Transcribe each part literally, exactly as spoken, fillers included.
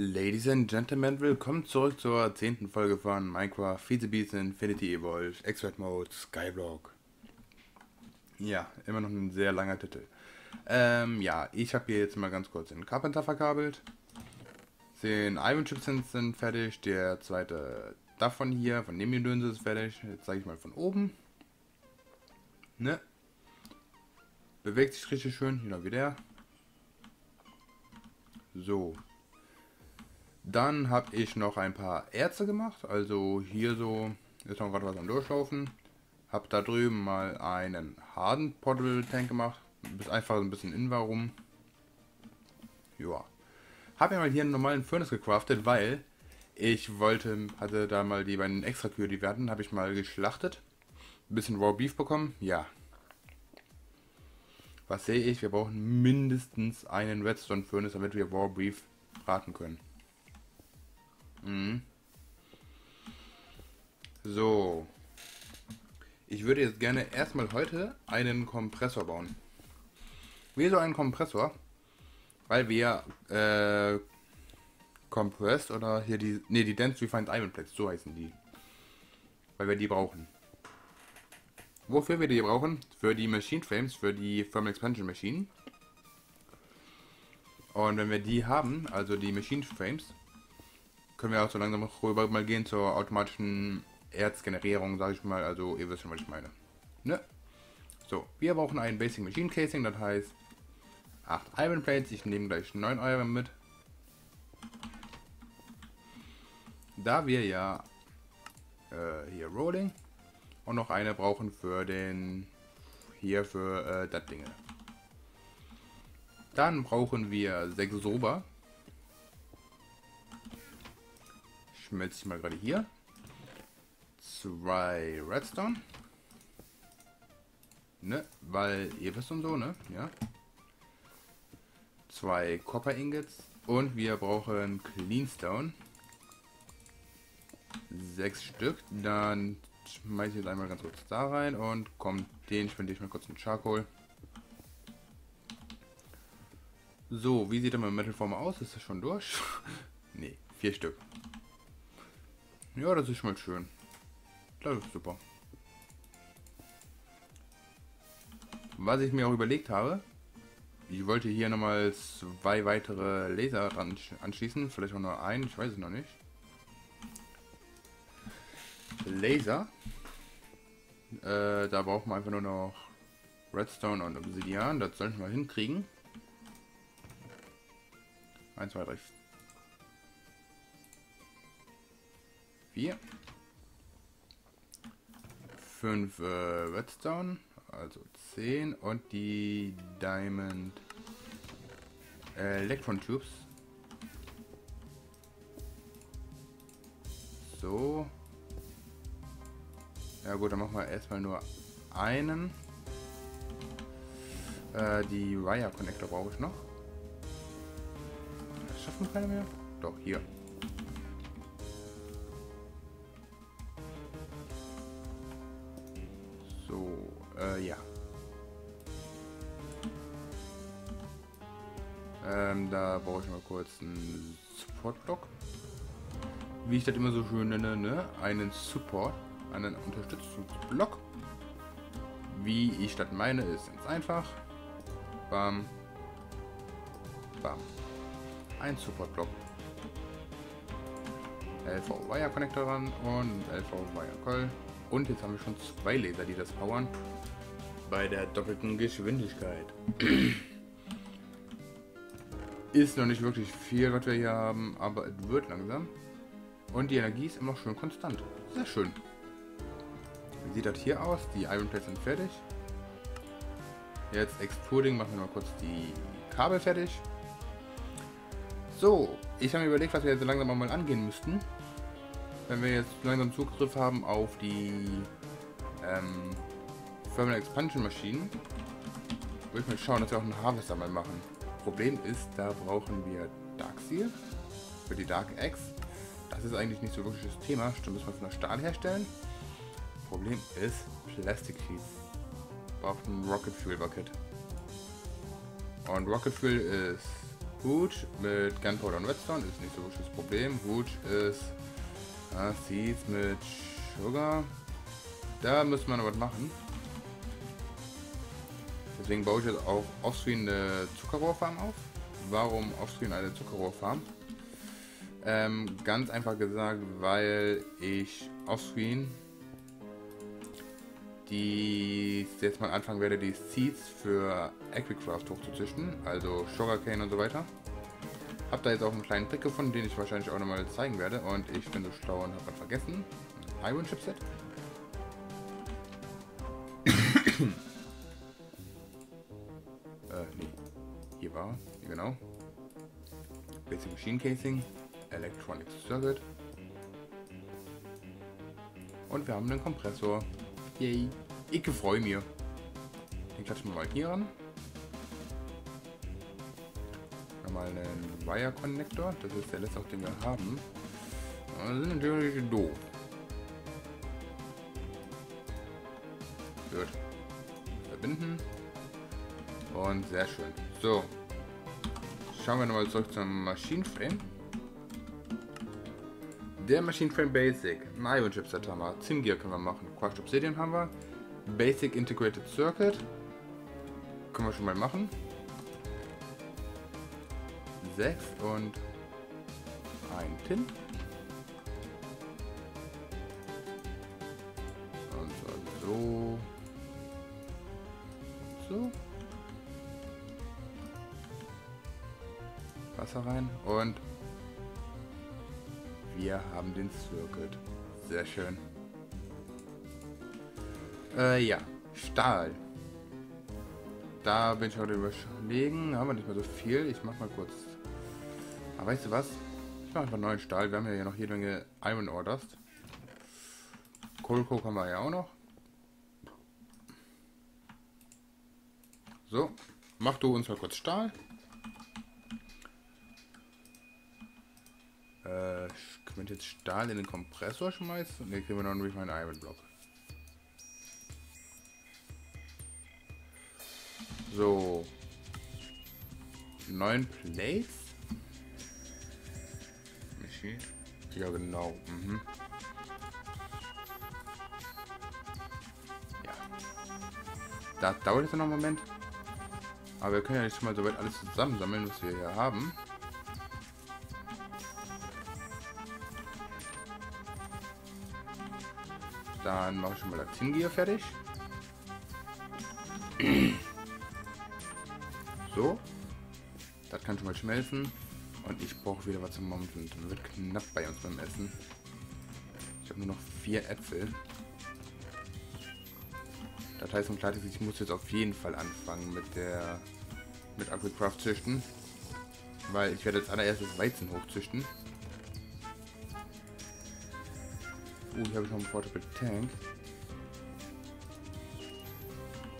Ladies and Gentlemen, willkommen zurück zur zehnten Folge von Minecraft Feed the Beast, Infinity Evolve, Expert Mode, Skyblock. Ja, immer noch ein sehr langer Titel. Ähm, ja, ich habe hier jetzt mal ganz kurz den Carpenter verkabelt. Den Iron Chipset sind fertig, der zweite davon hier, von dem Gedönse ist fertig. Jetzt zeige ich mal von oben. Ne? Bewegt sich richtig schön, genau wie der. So. Dann habe ich noch ein paar Erze gemacht, also hier so ist noch gerade was am Durchlaufen. Habe da drüben mal einen Harden Portable Tank gemacht, bis einfach ein bisschen Invarum. Ja. Habe mir mal hier einen normalen Furnace gecraftet, weil ich wollte, hatte da mal die beiden extra Kühe, die wir hatten, habe ich mal geschlachtet. Ein bisschen Raw Beef bekommen, ja. Was sehe ich? Wir brauchen mindestens einen Redstone Furnace, damit wir Raw Beef braten können. So, ich würde jetzt gerne erstmal heute einen Kompressor bauen. Wieso einen Kompressor? Weil wir äh, compressed oder hier die, nee, die dense refined iron plates, so heißen die. Weil wir die brauchen. Wofür wir die brauchen? Für die Machine Frames, für die Thermal Expansion Maschinen. Und wenn wir die haben, also die Machine Frames, können wir auch so langsam rüber mal gehen zur automatischen Erzgenerierung, sage ich mal. Also ihr wisst schon, was ich meine. Ne? So, wir brauchen einen Basic Machine Casing, das heißt acht Iron Plates. Ich nehme gleich neun Iron mit. Da wir ja äh, hier Rolling und noch eine brauchen für den, hier für äh, das Ding. Dann brauchen wir sechs Silber. Schmelze ich mal gerade hier. Zwei Redstone. Ne, weil ihr wisst und so, ne? Ja. Zwei Copper Ingots. Und wir brauchen Cleanstone. Sechs Stück. Dann schmeiße ich jetzt einmal ganz kurz da rein und kommt den, spende ich mal kurz einen Charcoal. So, wie sieht denn mein Metalform aus? Ist das schon durch? Ne, vier Stück. Ja, das ist schon mal schön. Das ist super. Was ich mir auch überlegt habe, ich wollte hier nochmal zwei weitere Laser dran anschließen. Vielleicht auch nur einen, ich weiß es noch nicht. Laser. Äh, da brauchen wir einfach nur noch Redstone und Obsidian. Das sollten wir hinkriegen. eins, zwei, drei, vier. fünf äh, Redstone, also zehn, und die Diamond äh, Electron Tubes. So. Ja gut, dann machen wir erstmal nur einen. Äh, die Wire Connector brauche ich noch. Schaffen wir keine mehr? Doch, hier. Äh, ja. Ähm, da brauche ich mal kurz einen Support Block. Wie ich das immer so schön nenne, ne? Einen Support, einen Unterstützungsblock. Wie ich das meine, ist ganz einfach. Bam. Bam. Ein Support Block. L V Wire Connector ran und L V Wire Coil. Und jetzt haben wir schon zwei Laser, die das powern. Bei der doppelten Geschwindigkeit. Ist noch nicht wirklich viel, was wir hier haben, aber es wird langsam. Und die Energie ist immer noch schön konstant. Sehr schön. Wie sieht das hier aus? Die Iron Plates sind fertig. Jetzt Extruding, machen wir mal kurz die Kabel fertig. So, ich habe mir überlegt, was wir jetzt langsam mal angehen müssten. Wenn wir jetzt langsam Zugriff haben auf die ähm, Thermal Expansion Maschinen, würde ich mal schauen, dass wir auch einen Harvester mal machen. Problem ist, da brauchen wir Dark Seal für die Dark Axe. Das ist eigentlich nicht so wirklich das Thema. Stimmt, müssen wir von der Stahl herstellen. Problem ist Plastic Heat. Braucht ein Rocket Fuel Bucket. Und Rocket Fuel ist Wood mit Gunpowder und Redstone ist nicht so wirklich das Problem. Wood ist äh, Seeds mit Sugar. Da müssen wir noch was machen. Deswegen baue ich jetzt auch offscreen eine Zuckerrohrfarm auf. Warum offscreen eine Zuckerrohrfarm? Ähm, ganz einfach gesagt, weil ich offscreen die jetzt mal anfangen werde, die Seeds für Agricraft hochzuzüchten, also Sugarcane und so weiter. Hab da jetzt auch einen kleinen Trick gefunden, den ich wahrscheinlich auch nochmal zeigen werde, und ich bin so schlau und hab was vergessen. Iron Chipset. äh, nee. Hier war, hier genau. Basic Machine Casing, Electronic Circuit. Und wir haben einen Kompressor. Yay. Ich freue mich. Den klatschen wir mal hier ran. Nochmal einen Wire Connector. Das ist der letzte, den wir haben. Das ist natürlich doof. Gut. Verbinden. Und sehr schön. So. Schauen wir nochmal zurück zum Machine Frame. Der Machine Frame Basic, ein Iron Chipset haben wir, Tin-Gear können wir machen, Crushed Obsidian haben wir, Basic Integrated Circuit, können wir schon mal machen, sechs und ein Tin. Und so, so, Wasser rein und wir haben den Circuit. Sehr schön. Äh, ja. Stahl. Da bin ich heute überlegen. Haben wir nicht mehr so viel. Ich mach mal kurz. Aber weißt du was? Ich mach einfach neuen Stahl. Wir haben ja noch jede Menge Iron Ore Dust. Kohle haben wir ja auch noch. So. Mach du uns mal kurz Stahl. Äh, wenn ich jetzt Stahl in den Kompressor schmeiße, und dann kriegen wir noch einen refined iron Block. So. Neun Plates. Machine. Ja, genau. Mhm. Ja. Das dauert jetzt noch einen Moment. Aber wir können ja jetzt schon mal soweit alles zusammensammeln, was wir hier haben. Dann mache ich schon mal das Tin-Gear fertig. So. Das kann schon mal schmelzen. Und ich brauche wieder was zum Mounten. Das wird knapp bei uns beim Essen. Ich habe nur noch vier Äpfel. Das heißt, im Klartext, ich muss jetzt auf jeden Fall anfangen mit der mit Agricraft züchten. Weil ich werde als allererstes Weizen hochzüchten. Uh, hier habe ich noch einen Portable Tank.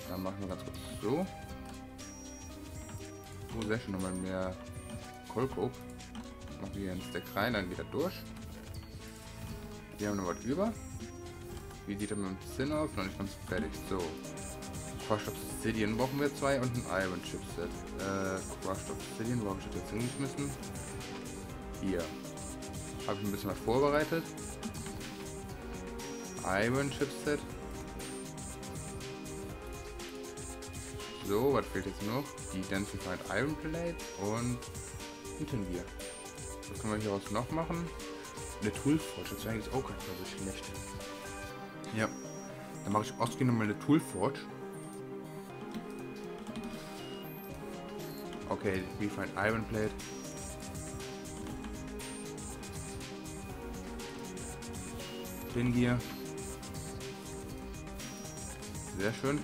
Dann machen wir ganz kurz so. Oh, sehr schön, nochmal mehr Kohlkohle. Machen wir hier einen Stack rein, dann geht er durch. Hier haben wir noch was über. Wie sieht er mit dem Zinn aus? Noch nicht ganz fertig. So. Crushed Obsidian brauchen wir zwei und ein Iron Chipset. Äh, Crushed Obsidian, wo habe ich das jetzt hingeschmissen? Hier. Habe ich ein bisschen was vorbereitet. Iron Chipset. So, was fehlt jetzt noch? Die dense refined iron plates und ein Tin-Gear. Was können wir hieraus noch machen? Eine Tool-Forge, das wäre eigentlich auch gar nicht so schlecht. Ja, dann mache ich ausgehend nochmal eine Tool-Forge. Okay, refined iron plate. Tin-Gear. Sehr schön.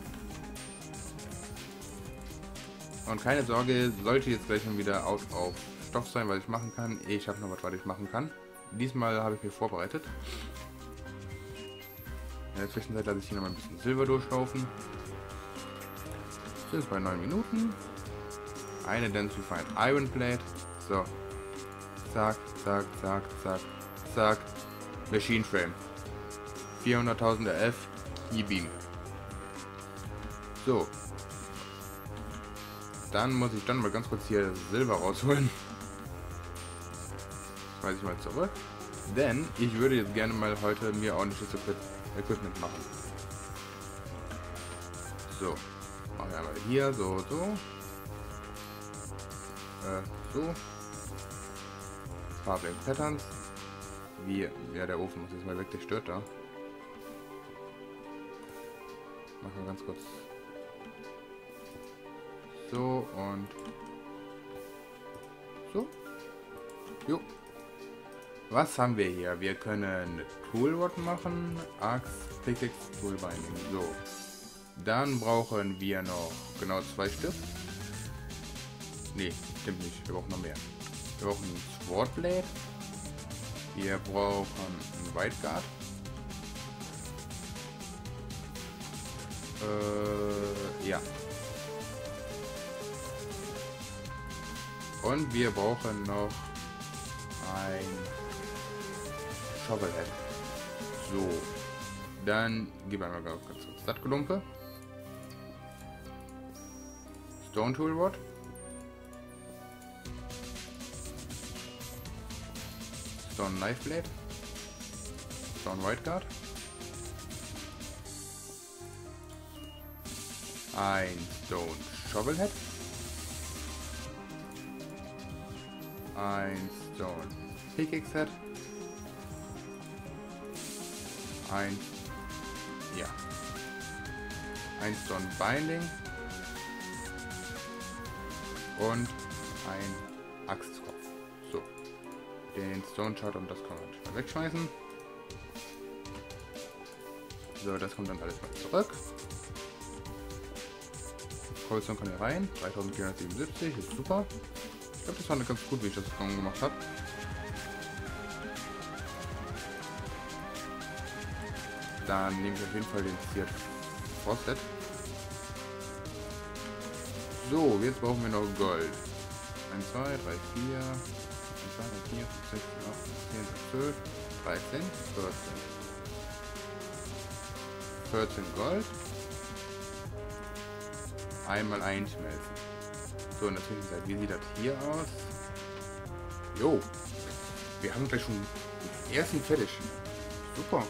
Und keine Sorge, sollte jetzt gleich schon wieder out auf Stoff sein, was ich machen kann. Ich habe noch was, was ich machen kann. Diesmal habe ich mir vorbereitet. In der Zwischenzeit lasse ich hier noch mal ein bisschen Silber durchlaufen. Sind bei neun Minuten. Eine dense refined iron plate. So. Zack, zack, zack, zack, zack. Machine Frame. vierhunderttausend R F. E-Beam. So, dann muss ich dann mal ganz kurz hier Silber rausholen. Das weiß ich mal zurück. Denn ich würde jetzt gerne mal heute mir ordentliches Equipment machen. So. Machen wir einmal hier, so, so. Äh, so. Farbling Patterns. Wie? Ja, der Ofen muss jetzt mal weg, der stört da. Machen wir ganz kurz. So und so. Jo. Was haben wir hier? Wir können Toolwort machen, Axe, Pickaxe, Toolbinding. So. Dann brauchen wir noch genau zwei Stück. Ne, stimmt nicht. Wir brauchen noch mehr. Wir brauchen ein Swordblade. Wir brauchen ein White Guard. Äh, ja. Und wir brauchen noch ein Shovelhead. So. Dann gib einmal ganz kurz das Gelumpe. Stone Toolwort. Stone Knife Blade. Stone White Guard. Ein Stone Shovelhead. Ein Stone Pickaxe Head. Ein, ja, ein Stone Binding und ein Axtkopf. So, den Stone Shard und das kann man wegschmeißen. So, das kommt dann alles mal zurück. Kohlestone kann hier rein, dreitausendvierhundertsiebenundsiebzig, ist super. Ich glaube, das war ganz gut, wie ich das gemacht habe. Dann nehme ich auf jeden Fall den Seed Frosted. So, jetzt brauchen wir noch Gold. eins, zwei, drei, vier, eins, zwei, drei, vier, fünf, sechs, sieben, acht, neun, zehn, zwölf, dreizehn, vierzehn. vierzehn Gold. Einmal einschmelzen. So, in der Zwischenzeit, wie sieht das hier aus? Jo, wir haben gleich schon den ersten fertig. Super.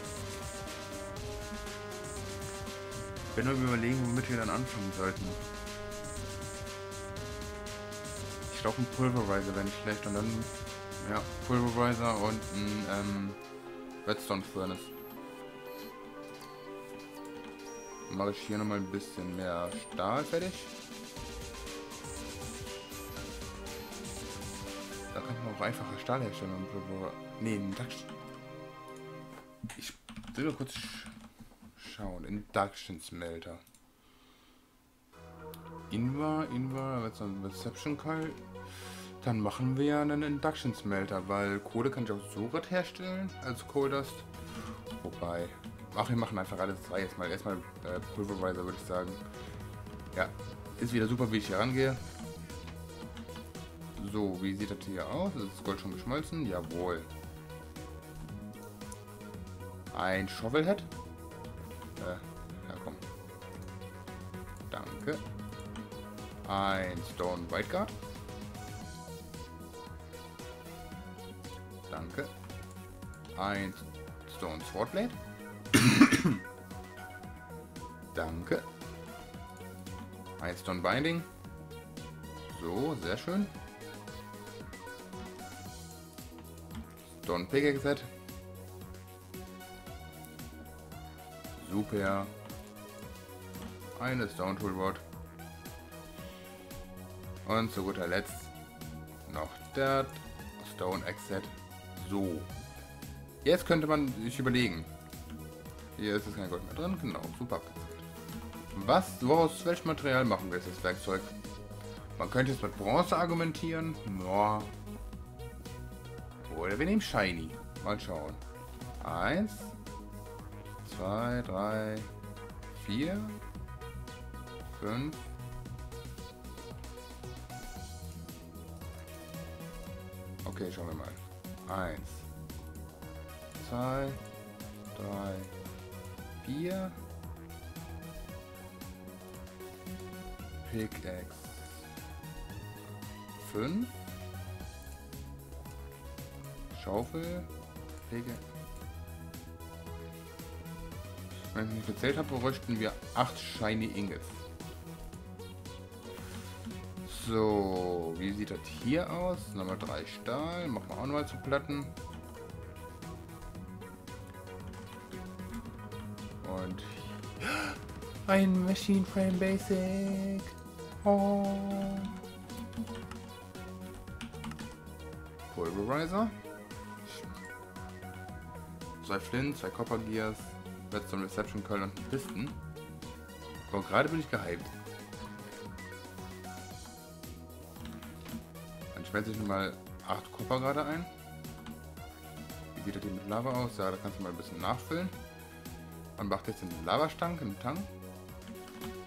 Wenn wir überlegen, womit wir dann anfangen sollten. Ich glaube, ein Pulverizer wäre nicht schlecht. Und dann, ja, Pulverizer und ein ähm, Redstone Furnace. Dann mache ich hier nochmal ein bisschen mehr Stahl fertig. Da kann man auch einfacher Stahl herstellen. Ne, ich will kurz schauen. Induction Smelter. Invar, Invar, was ist ein Reception Coil? Dann machen wir ja einen Induction Smelter, weil Kohle kann ich auch so gut herstellen als Kohldust. Wobei, ach, wir machen einfach alles zwei jetzt mal. Erstmal äh, Pulverizer, würde ich sagen. Ja, ist wieder super, wie ich hier rangehe. So, wie sieht das hier aus? Ist das Gold schon geschmolzen? Jawohl. Ein Shovelhead. Ja, komm. Danke. Ein Stone White Guard. Danke. Ein Stone Swordblade. Danke. Ein Stone Binding. So, sehr schön. Stone Pickaxe Set. Super. Eines Stone Toolboard. Und zu guter Letzt noch der Stone Axe Set. So. Jetzt könnte man sich überlegen. Hier ist es kein Gold mehr drin. Genau, super. Was, woraus, welches Material machen wir jetzt das Werkzeug? Man könnte jetzt mit Bronze argumentieren. Ja. Oder wir nehmen Shiny. Mal schauen. Eins. zwei, drei, vier, fünf. Okay, schauen wir mal. eins, zwei, drei, vier. Pickaxe fünf. Schaufel. Pflege. Wenn ich nicht gezählt habe, bräuchten wir acht Shiny Ingots. So, wie sieht das hier aus? Nochmal drei Stahl. Machen wir auch nochmal zu Platten. Und ein Machine Frame Basic. Oh. Pulverizer. Zwei Flint, zwei Copper Gears, Redstone Reception Curl und einen Pisten. So, gerade bin ich gehypt. Dann schmelze ich mal acht Copper gerade ein. Wie sieht das hier mit Lava aus? Ja, da kannst du mal ein bisschen nachfüllen. Man macht jetzt einen Lavastank, einen Tank.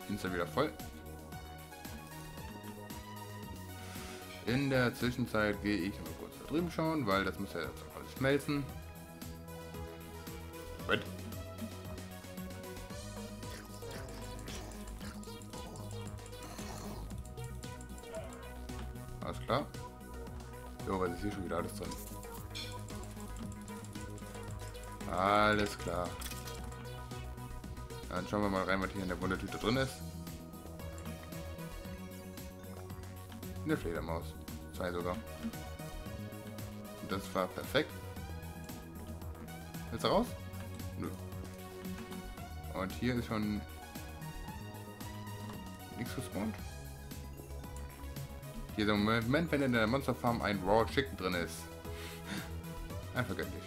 Ist dann wieder voll. In der Zwischenzeit gehe ich mal kurz da drüben schauen, weil das muss ja jetzt auch alles schmelzen. What? Alles klar. Jo, was ist hier schon wieder alles drin? Alles klar. Dann schauen wir mal rein, was hier in der Wundertüte drin ist. Eine Fledermaus. Zwei sogar. Und das war perfekt. Willst du raus? Nö. Und hier ist schon nichts gespawnt. Hier ist im Moment, wenn in der Monsterfarm ein Raw Chicken drin ist. Einfach göttlich.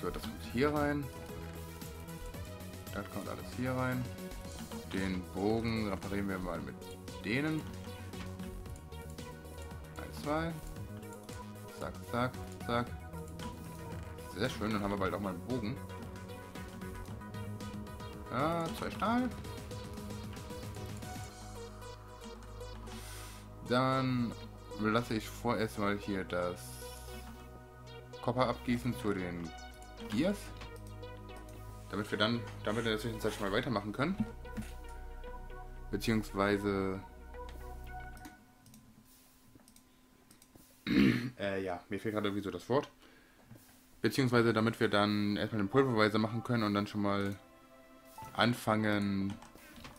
So, das kommt hier rein. Das kommt alles hier rein. Den Bogen reparieren wir mal mit denen. Eins, zwei. Zack, zack, zack. Sehr schön, dann haben wir bald auch mal einen Bogen. Ja, zwei Stahl. Dann lasse ich vorerst mal hier das Kupfer abgießen zu den Gears, damit wir dann, damit wir in der Zwischenzeit schon mal weitermachen können. Beziehungsweise, äh, ja, mir fehlt gerade irgendwie so das Wort. Beziehungsweise, damit wir dann erstmal den Pulverweiser machen können und dann schon mal anfangen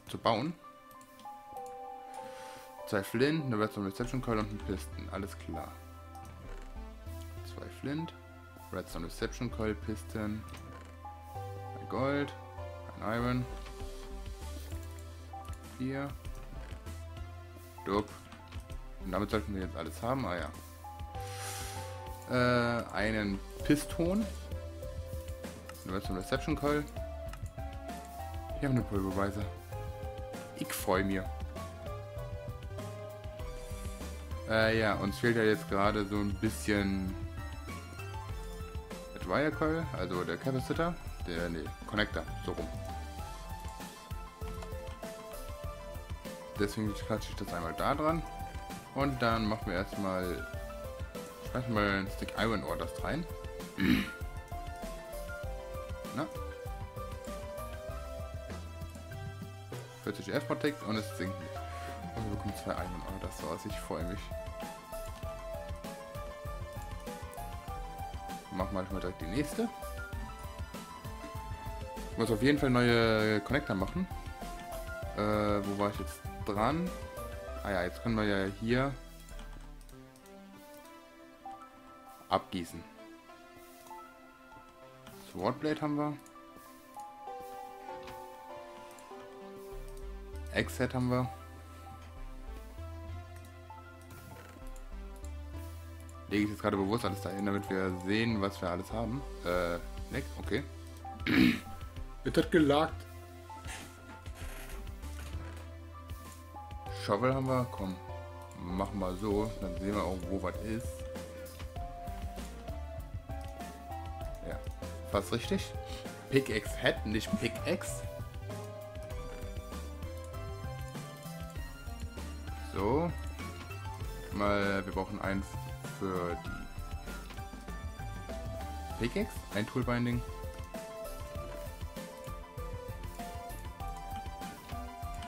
zu bauen. Zwei Flint, eine Redstone Reception Coil und einen Pisten, alles klar. Zwei Flint, Redstone Reception Coil, Pisten, ein Gold, ein Iron. Hier. Dup. Und damit sollten wir jetzt alles haben. Ah ja. Äh, einen Piston. Eine Redstone Reception Coil. Wir haben eine Pulverweiser. Ich freue mich. Äh, ja, uns fehlt ja jetzt gerade so ein bisschen der Wire Coil, also der Capacitor, der, nee, Connector, so rum. Deswegen klatsche ich das einmal da dran und dann machen wir erstmal, schmeißen wir ein Stick Iron Ore das rein. Na? vierzig F Protect und es sinkt nicht. Und wir bekommen zwei Iron Ore das raus, ich freue mich. Machen wir manchmal direkt die nächste. Ich muss auf jeden Fall neue Connector machen. Äh, wo war ich jetzt dran? Ah ja, jetzt können wir ja hier abgießen. Swordblade haben wir. Axe-Set haben wir. Lege ich jetzt gerade bewusst alles dahin, damit wir sehen, was wir alles haben. Äh, leck, okay. Jetzt hat gelagt. Shovel haben wir, komm, machen wir so, dann sehen wir auch, wo was ist. Ja, fast richtig. Pickaxe Head, nicht Pickaxe. So, mal, wir brauchen einen für die Pickaxe, ein Toolbinding.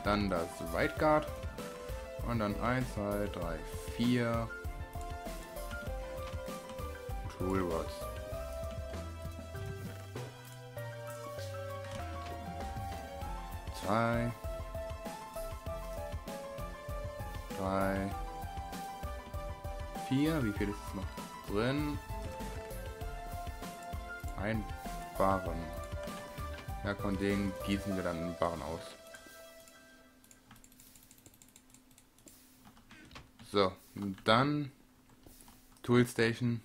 Dann das Whiteguard. Und dann eins, zwei, drei, vier. Toolwords. zwei, drei, vier. Wie viel ist noch drin? Ein Barren. Ja, von denen gießen wir dann einen Barren aus. So, und dann Toolstation.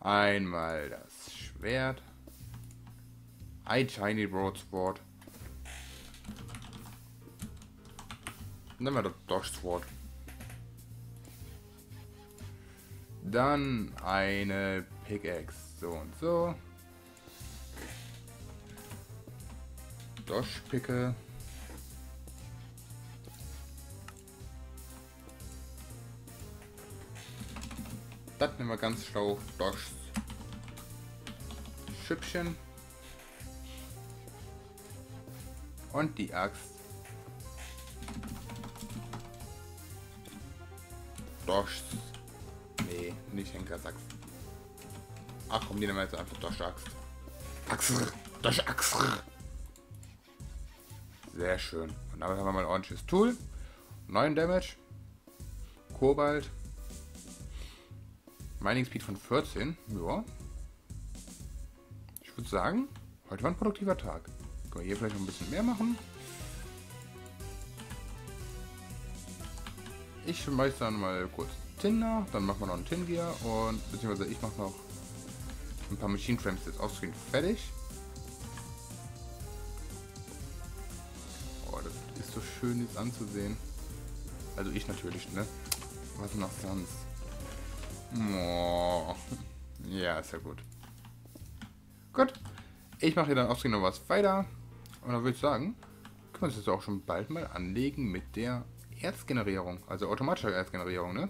Einmal das Schwert. Ein Shiny Broadsword. Nehmen wir das Dodge-Sword. Dann eine Pickaxe. So und so. Dodge-Picke. Das nehmen wir ganz schlau. Dodge-Schüppchen. Und die Axt. Dodge. Nee, nicht Henkersachs. Ach komm, die nehmen wir jetzt einfach Dodge-Axt. Axt. Dodge-Axt. Sehr schön. Und damit haben wir mal ein ordentliches Tool. neun Damage. Kobalt. Mining Speed von vierzehn. Ja. Ich würde sagen, heute war ein produktiver Tag. Können wir hier vielleicht noch ein bisschen mehr machen? Ich schmeiß dann mal kurz Tin nach, dann machen wir noch ein Tin-Gear und beziehungsweise ich mache noch ein paar Machine Frames jetzt offscreen fertig. Oh, das ist so schön jetzt anzusehen. Also ich natürlich, ne? Was noch sonst? Oh. Ja, ist ja gut. Gut. Ich mache hier dann offscreen noch was weiter. Und dann würde ich sagen, können wir uns jetzt auch schon bald mal anlegen mit der Erzgenerierung, also automatischer Erzgenerierung, ne?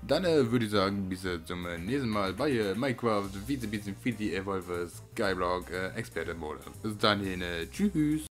Dann äh, würde ich sagen, bis zum nächsten Mal bei äh, Minecraft Feed the Beast, Infinity Evolve, Skyblock, äh, Expertenmodus. Bis dahin, äh, tschüss!